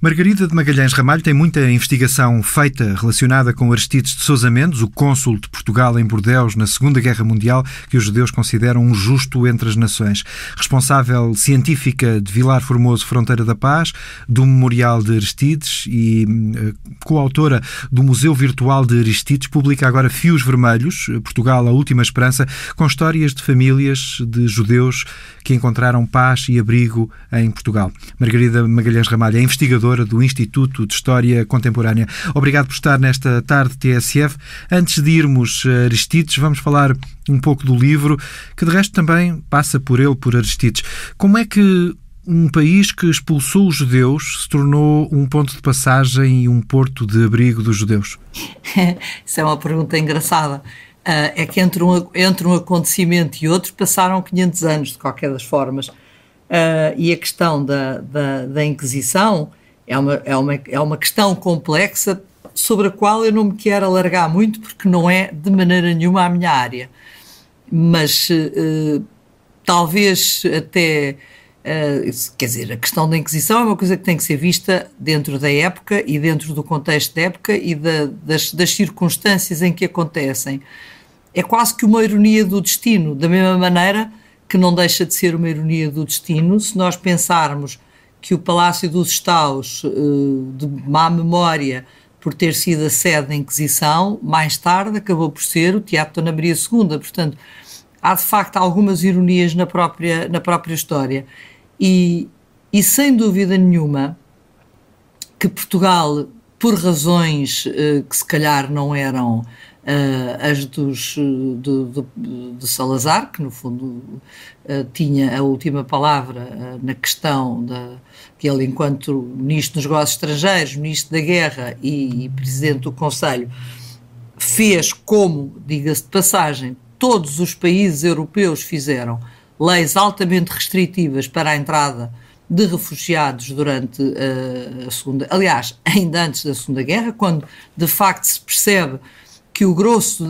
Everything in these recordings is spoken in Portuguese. Margarida de Magalhães Ramalho tem muita investigação feita relacionada com Aristides de Sousa Mendes, o cônsul de Portugal em Bordeus na Segunda Guerra Mundial, que os judeus consideram um justo entre as nações. Responsável científica de Vilar Formoso, Fronteira da Paz, do Memorial de Aristides e coautora do Museu Virtual de Aristides, publica agora Fios Vermelhos, Portugal, a Última Esperança, com histórias de famílias de judeus que encontraram paz e abrigo em Portugal. Margarida Magalhães Ramalho é investigadora do Instituto de História Contemporânea. Obrigado por estar nesta tarde TSF. Antes de irmos a Aristides, vamos falar um pouco do livro, que de resto também passa por ele, por Aristides. Como é que um país que expulsou os judeus se tornou um ponto de passagem e um porto de abrigo dos judeus? Isso é uma pergunta engraçada. É que entre um acontecimento e outro passaram 500 anos, de qualquer das formas. E a questão da Inquisição é uma questão complexa sobre a qual eu não me quero alargar muito, porque não é de maneira nenhuma a minha área. Mas talvez até... quer dizer, a questão da Inquisição é uma coisa que tem que ser vista dentro da época e dentro do contexto da época e das circunstâncias em que acontecem. É quase que uma ironia do destino, da mesma maneira que não deixa de ser uma ironia do destino se nós pensarmos que o Palácio dos Estaus, de má memória por ter sido a sede da Inquisição, mais tarde acabou por ser o Teatro da Dona Maria II. Portanto, há de facto algumas ironias na própria história. E sem dúvida nenhuma que Portugal, por razões que se calhar não eram as de Salazar, que no fundo tinha a última palavra na questão que ele, enquanto Ministro dos Negócios Estrangeiros, Ministro da Guerra e Presidente do Conselho, fez como, diga-se de passagem, todos os países europeus fizeram leis altamente restritivas para a entrada de refugiados durante a Segunda... Aliás, ainda antes da Segunda Guerra, quando de facto se percebe que o grosso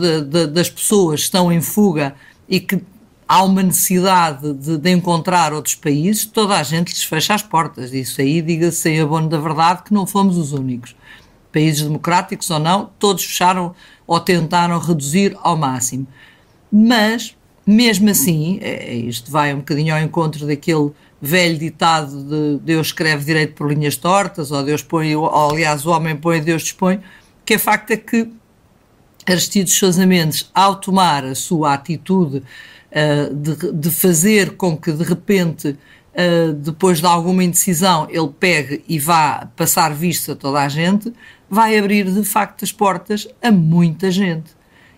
das pessoas estão em fuga e que há uma necessidade de encontrar outros países, toda a gente lhes fecha as portas. Isso aí, diga-se em abono da verdade, que não fomos os únicos. Países democráticos ou não, todos fecharam ou tentaram reduzir ao máximo. Mas, mesmo assim, isto vai um bocadinho ao encontro daquele velho ditado de Deus escreve direito por linhas tortas, ou Deus põe, ou, aliás, o homem põe, Deus dispõe, que o facto é que Aristides de Sousa Mendes, ao tomar a sua atitude de fazer com que, de repente, depois de alguma indecisão, ele pegue e vá passar visto a toda a gente, vai abrir, de facto, as portas a muita gente.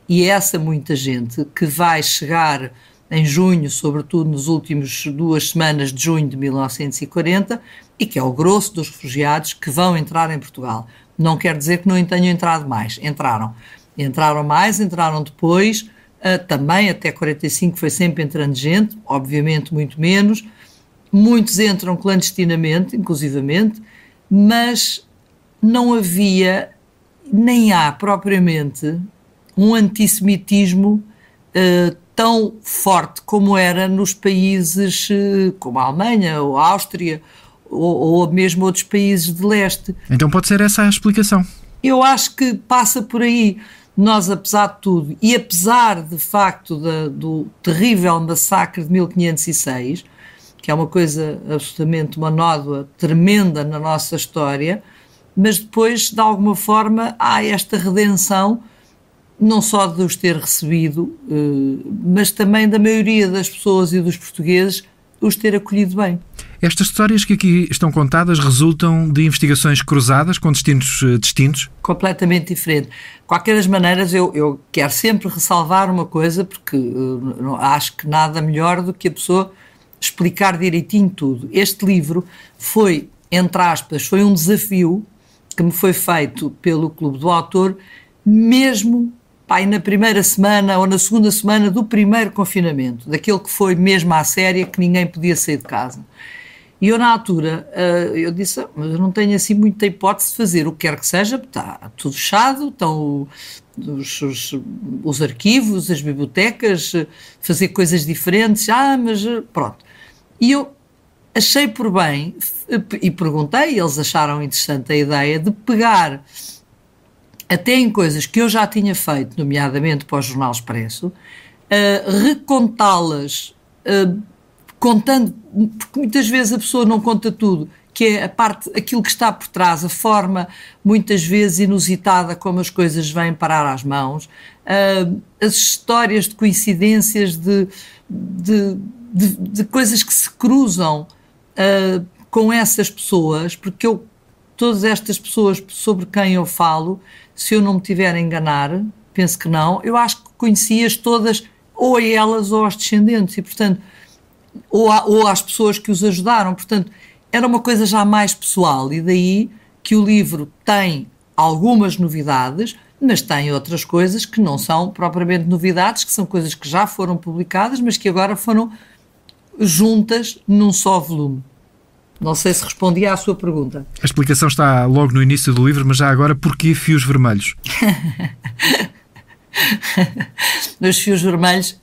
E é essa muita gente que vai chegar em junho, sobretudo nas últimas 2 semanas de junho de 1940, e que é o grosso dos refugiados que vão entrar em Portugal. Não quer dizer que não tenham entrado mais, entraram. Entraram mais, entraram depois, também até 45 foi sempre entrando gente, obviamente muito menos, muitos entram clandestinamente, inclusivamente, mas não havia, nem há propriamente, um antissemitismo tão forte como era nos países como a Alemanha ou a Áustria ou mesmo outros países de leste. Então pode ser essa a explicação? Eu acho que passa por aí. Nós, apesar de tudo, e apesar de facto do terrível massacre de 1506, que é uma coisa absolutamente uma nódoa tremenda na nossa história, mas depois, de alguma forma, há esta redenção, não só de os ter recebido, mas também da maioria das pessoas e dos portugueses os ter acolhido bem. Estas histórias que aqui estão contadas resultam de investigações cruzadas com destinos distintos? Completamente diferente. De qualquer das maneiras, eu quero sempre ressalvar uma coisa, porque não acho que nada melhor do que a pessoa explicar direitinho tudo. Este livro foi, entre aspas, foi um desafio que me foi feito pelo Clube do Autor, mesmo aí na primeira semana ou na segunda semana do primeiro confinamento, daquele que foi mesmo à séria, que ninguém podia sair de casa. E eu, na altura, eu disse, mas eu não tenho assim muita hipótese de fazer o que quer que seja, está tudo fechado, estão os arquivos, as bibliotecas, fazer coisas diferentes, mas pronto. E eu achei por bem, e perguntei, e eles acharam interessante a ideia de pegar até em coisas que eu já tinha feito, nomeadamente para o Jornal Expresso, recontá-las, contando, porque muitas vezes a pessoa não conta tudo, que é a parte, aquilo que está por trás, a forma muitas vezes inusitada como as coisas vêm parar às mãos, as histórias de coincidências, de coisas que se cruzam com essas pessoas, porque eu, todas estas pessoas sobre quem eu falo, se eu não me tiver a enganar, penso que não, eu acho que conheci-as todas, ou a elas ou aos descendentes, e portanto, ou às pessoas que os ajudaram, portanto, era uma coisa já mais pessoal, e daí que o livro tem algumas novidades, mas tem outras coisas que não são propriamente novidades, que são coisas que já foram publicadas, mas que agora foram juntas num só volume. Não sei se respondi à sua pergunta. A explicação está logo no início do livro, mas já agora, porquê Fios Vermelhos? Os Fios Vermelhos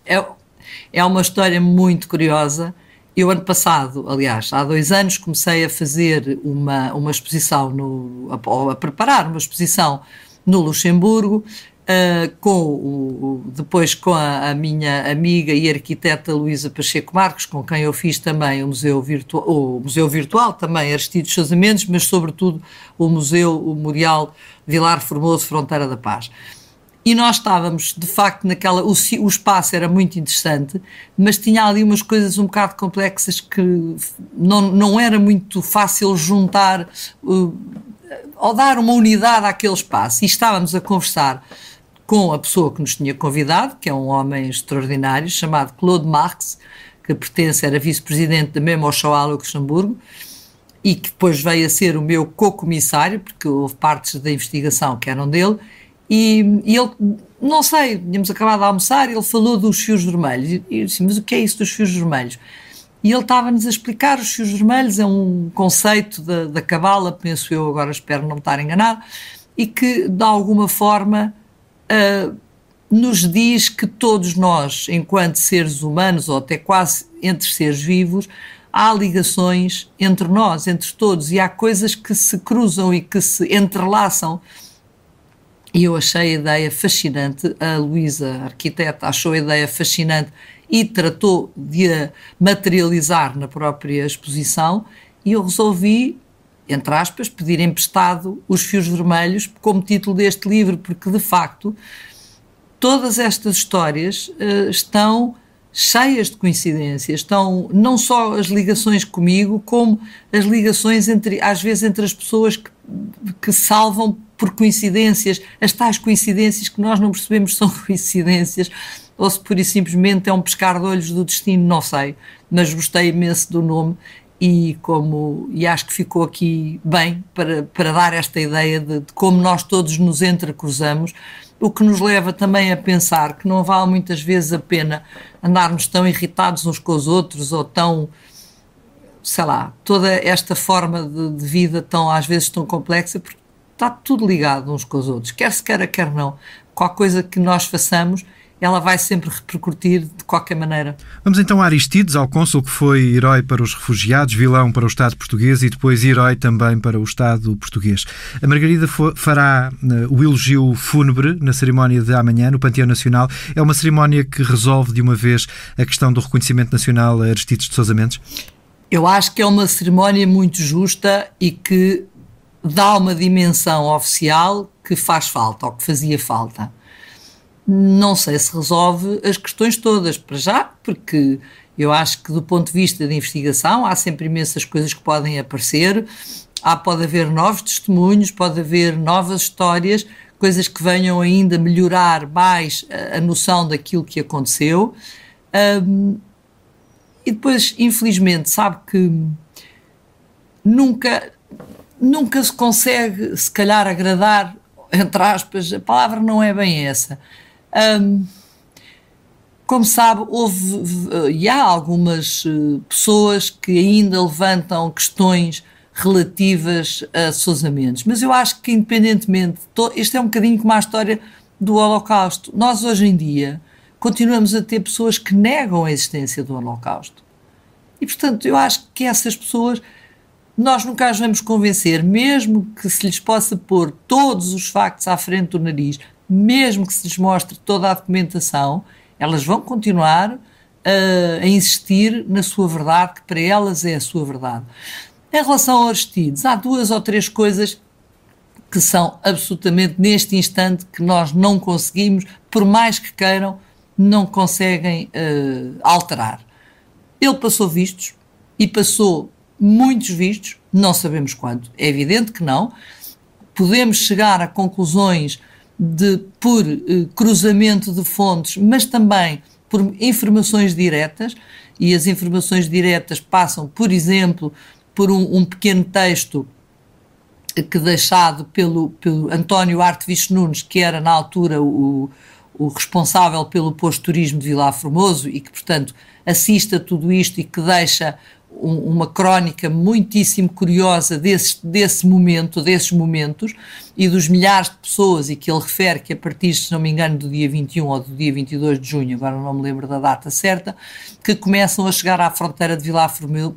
é uma história muito curiosa. Eu, ano passado, aliás, há 2 anos, comecei a fazer uma exposição, a preparar uma exposição no Luxemburgo, depois com a minha amiga e arquiteta Luísa Pacheco Marcos, com quem eu fiz também o museu virtual também Aristides de Sousa Mendes, mas sobretudo o Memorial Vilar Formoso, Fronteira da Paz. E nós estávamos, de facto, naquela... O espaço era muito interessante, mas tinha ali umas coisas um bocado complexas que não era muito fácil juntar ou dar uma unidade àquele espaço. E estávamos a conversar com a pessoa que nos tinha convidado, que é um homem extraordinário, chamado Claude Marx, que era vice-presidente da Memo Shoal Luxemburgo, e que depois veio a ser o meu co-comissário, porque houve partes da investigação que eram dele. E ele, não sei, tínhamos acabado de almoçar, ele falou dos Fios Vermelhos, e eu disse, mas o que é isso dos Fios Vermelhos? E ele estava-nos a explicar, os Fios Vermelhos é um conceito da cabala, penso eu, agora espero não estar enganado, e que de alguma forma nos diz que todos nós, enquanto seres humanos, ou até quase entre seres vivos, há ligações entre nós, entre todos, e há coisas que se cruzam e que se entrelaçam. E eu achei a ideia fascinante, a Luísa, a arquiteta, achou a ideia fascinante e tratou de a materializar na própria exposição, e eu resolvi, entre aspas, pedir emprestado os Fios Vermelhos como título deste livro, porque de facto todas estas histórias estão cheias de coincidências, estão não só as ligações comigo, como as ligações às vezes entre as pessoas que salvam por coincidências, as tais coincidências que nós não percebemos são coincidências, ou se pura e simplesmente é um pescar de olhos do destino, não sei, mas gostei imenso do nome e acho que ficou aqui bem para dar esta ideia de como nós todos nos entrecruzamos, o que nos leva também a pensar que não vale muitas vezes a pena andarmos tão irritados uns com os outros, ou tão... sei lá, toda esta forma de vida tão, às vezes, tão complexa, porque está tudo ligado uns com os outros, quer se queira, quer não. Qualquer coisa que nós façamos, ela vai sempre repercutir de qualquer maneira. Vamos então a Aristides, ao cônsul que foi herói para os refugiados, vilão para o Estado português e depois herói também para o Estado português. A Margarida fará o elogio fúnebre na cerimónia de amanhã, no Panteão Nacional. É uma cerimónia que resolve de uma vez a questão do reconhecimento nacional a Aristides de Sousa Mendes? Eu acho que é uma cerimónia muito justa e que dá uma dimensão oficial que faz falta, ou que fazia falta. Não sei se resolve as questões todas, para já, porque eu acho que do ponto de vista de investigação há sempre imensas coisas que podem aparecer, pode haver novos testemunhos, pode haver novas histórias, coisas que venham ainda melhorar mais a noção daquilo que aconteceu. E depois, infelizmente, sabe que nunca se consegue, se calhar, agradar, entre aspas, a palavra não é bem essa. Como sabe, há algumas pessoas que ainda levantam questões relativas a Sousa Mendes, mas eu acho que, independentemente, isto é um bocadinho como a história do Holocausto. Nós, hoje em dia, continuamos a ter pessoas que negam a existência do Holocausto. E, portanto, eu acho que essas pessoas nós nunca as vamos convencer, mesmo que se lhes possa pôr todos os factos à frente do nariz, mesmo que se lhes mostre toda a documentação, elas vão continuar a insistir na sua verdade, que para elas é a sua verdade. Em relação ao Aristides, há duas ou três coisas que são absolutamente, neste instante, que nós não conseguimos, por mais que queiram, não conseguem alterar. Ele passou vistos e passou muitos vistos, não sabemos quanto, é evidente que não. Podemos chegar a conclusões por cruzamento de fontes, mas também por informações diretas, e as informações diretas passam, por exemplo, por um pequeno texto que deixado pelo António Artevix Nunes, que era na altura o responsável pelo posto de turismo de Vilar Formoso e que, portanto, assiste a tudo isto e que deixa uma crónica muitíssimo curiosa desses momentos e dos milhares de pessoas, e que ele refere que a partir, se não me engano, do dia 21 ou do dia 22 de junho, agora não me lembro da data certa, que começam a chegar à fronteira de Vilar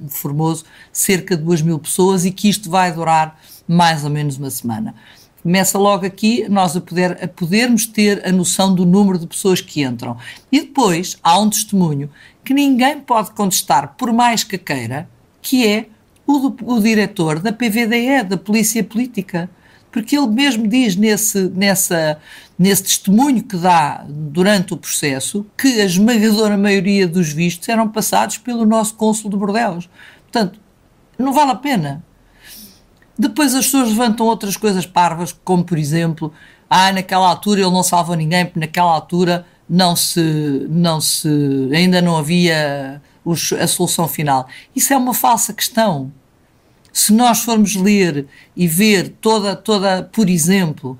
Formoso cerca de 2.000 pessoas e que isto vai durar mais ou menos uma semana. Começa logo aqui nós a podermos ter a noção do número de pessoas que entram. E depois há um testemunho que ninguém pode contestar, por mais que queira, que é o diretor da PVDE, da Polícia Política, porque ele mesmo diz nesse testemunho que dá durante o processo que a esmagadora maioria dos vistos eram passados pelo nosso cônsul de Bordeaux. Portanto, não vale a pena. Depois as pessoas levantam outras coisas parvas, como por exemplo, naquela altura ele não salvou ninguém, porque naquela altura ainda não havia a solução final. Isso é uma falsa questão. Se nós formos ler e ver por exemplo,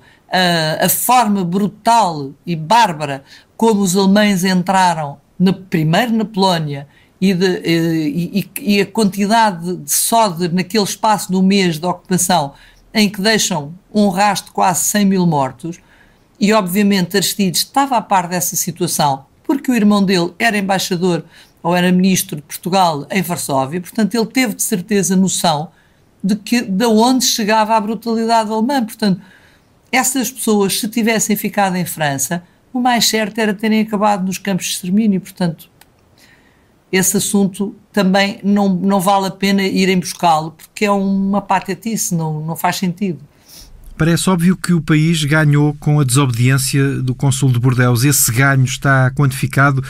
a forma brutal e bárbara como os alemães entraram, primeiro na Polónia, e a quantidade naquele espaço do mês de ocupação, em que deixam um rastro de quase 100.000 mortos, e obviamente Aristides estava a par dessa situação, porque o irmão dele era embaixador ou era ministro de Portugal em Varsóvia, portanto ele teve de certeza noção de onde chegava a brutalidade alemã. Portanto, essas pessoas, se tivessem ficado em França, o mais certo era terem acabado nos campos de extermínio. Portanto, esse assunto também não vale a pena irem buscá-lo, porque é uma patetice, não faz sentido. Parece óbvio que o país ganhou com a desobediência do cônsul de Bordeaux. Esse ganho está quantificado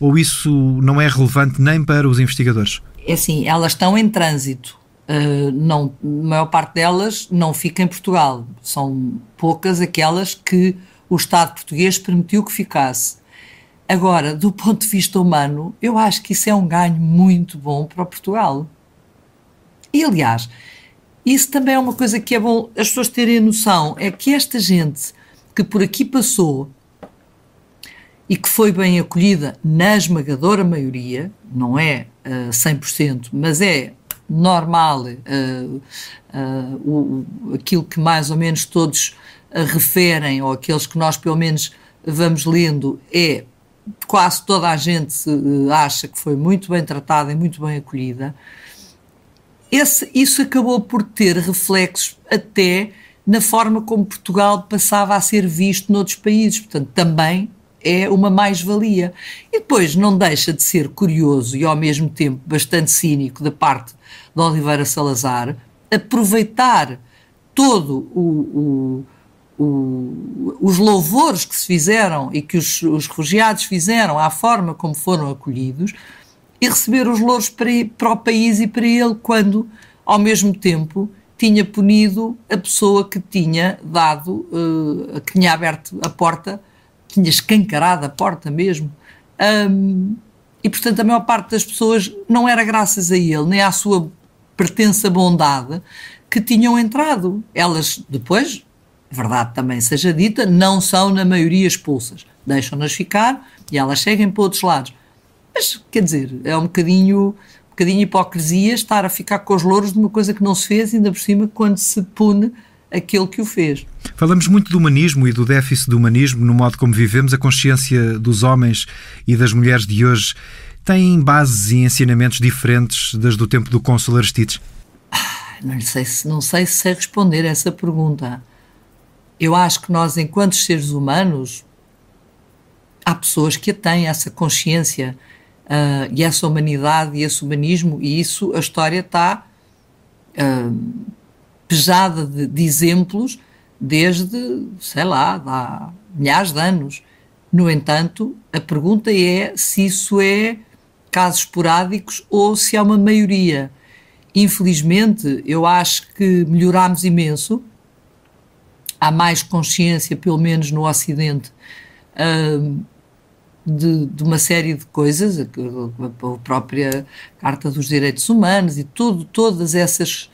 ou isso não é relevante nem para os investigadores? É assim, elas estão em trânsito. A maior parte delas não fica em Portugal. São poucas aquelas que o Estado português permitiu que ficasse. Agora, do ponto de vista humano, eu acho que isso é um ganho muito bom para Portugal. E, aliás, isso também é uma coisa que é bom as pessoas terem noção, é que esta gente que por aqui passou e que foi bem acolhida na esmagadora maioria, não é 100%, mas é normal aquilo que mais ou menos todos referem, ou aqueles que nós pelo menos vamos lendo, é quase toda a gente acha que foi muito bem tratada e muito bem acolhida. Isso acabou por ter reflexos até na forma como Portugal passava a ser visto noutros países, portanto também é uma mais-valia. E depois não deixa de ser curioso e ao mesmo tempo bastante cínico da parte de Oliveira Salazar aproveitar todo os louvores que se fizeram e que os refugiados fizeram à forma como foram acolhidos e receber os louros para o país e para ele, quando ao mesmo tempo tinha punido a pessoa que tinha dado, que tinha aberto a porta, tinha escancarado a porta mesmo. E portanto a maior parte das pessoas não era graças a ele, nem à sua pretensa bondade que tinham entrado. Elas depois, verdade também seja dita, não são na maioria expulsas. Deixam-nas ficar e elas seguem para outros lados. Mas, quer dizer, é um bocadinho hipocrisia estar a ficar com os louros de uma coisa que não se fez, ainda por cima quando se pune aquele que o fez. Falamos muito do humanismo e do déficit do humanismo no modo como vivemos. A consciência dos homens e das mulheres de hoje têm bases e ensinamentos diferentes das do tempo do cônsul Aristides? Não sei se sei responder a essa pergunta. Eu acho que nós, enquanto seres humanos, há pessoas que têm essa consciência e essa humanidade e esse humanismo, e isso, a história está pesada de exemplos desde, sei lá, há milhares de anos. No entanto, a pergunta é se isso é casos esporádicos ou se há uma maioria. Infelizmente, eu acho que melhorámos imenso. Há mais consciência, pelo menos no Ocidente, de uma série de coisas, a própria Carta dos Direitos Humanos e todas esses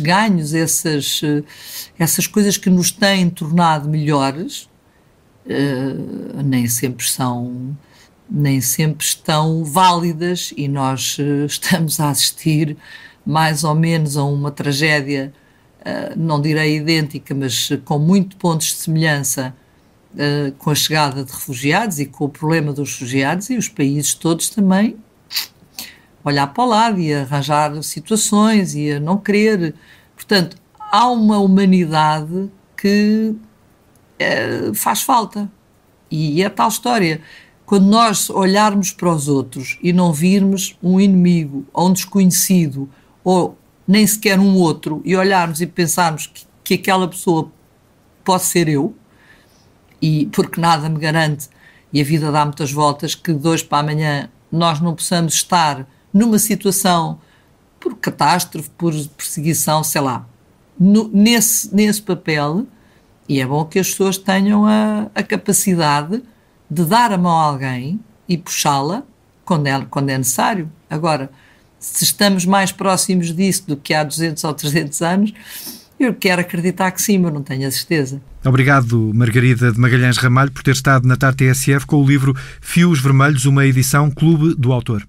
ganhos, essas coisas que nos têm tornado melhores. Nem sempre estão válidas, e nós estamos a assistir mais ou menos a uma tragédia, não direi idêntica, mas com muitos pontos de semelhança, com a chegada de refugiados e com o problema dos refugiados, e os países todos também olhar para o lado e arranjar situações e a não querer. Portanto, há uma humanidade que faz falta, e é tal história. Quando nós olharmos para os outros e não virmos um inimigo ou um desconhecido ou nem sequer um outro, e olharmos e pensarmos que aquela pessoa pode ser eu, e porque nada me garante, e a vida dá muitas voltas, que de hoje para amanhã nós não possamos estar numa situação por catástrofe, por perseguição, sei lá, nesse papel. E é bom que as pessoas tenham a capacidade de dar a mão a alguém e puxá-la quando é necessário. Agora, se estamos mais próximos disso do que há 200 ou 300 anos, eu quero acreditar que sim, mas não tenho a certeza. Obrigado, Margarida de Magalhães Ramalho, por ter estado na TSF com o livro Fios Vermelhos, uma edição Clube do Autor.